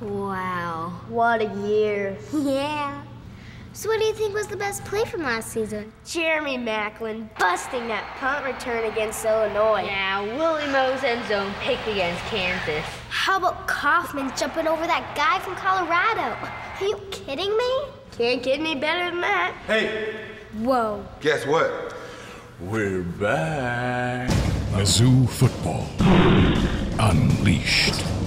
Wow. What a year. Yeah. So what do you think was the best play from last season? Jeremy Maclin busting that punt return against Illinois. Yeah, Willie Moe's end zone pick against Kansas. How about Coffman jumping over that guy from Colorado? Are you kidding me? Can't get any better than that. Hey! Whoa. Guess what? We're back. Mizzou football unleashed.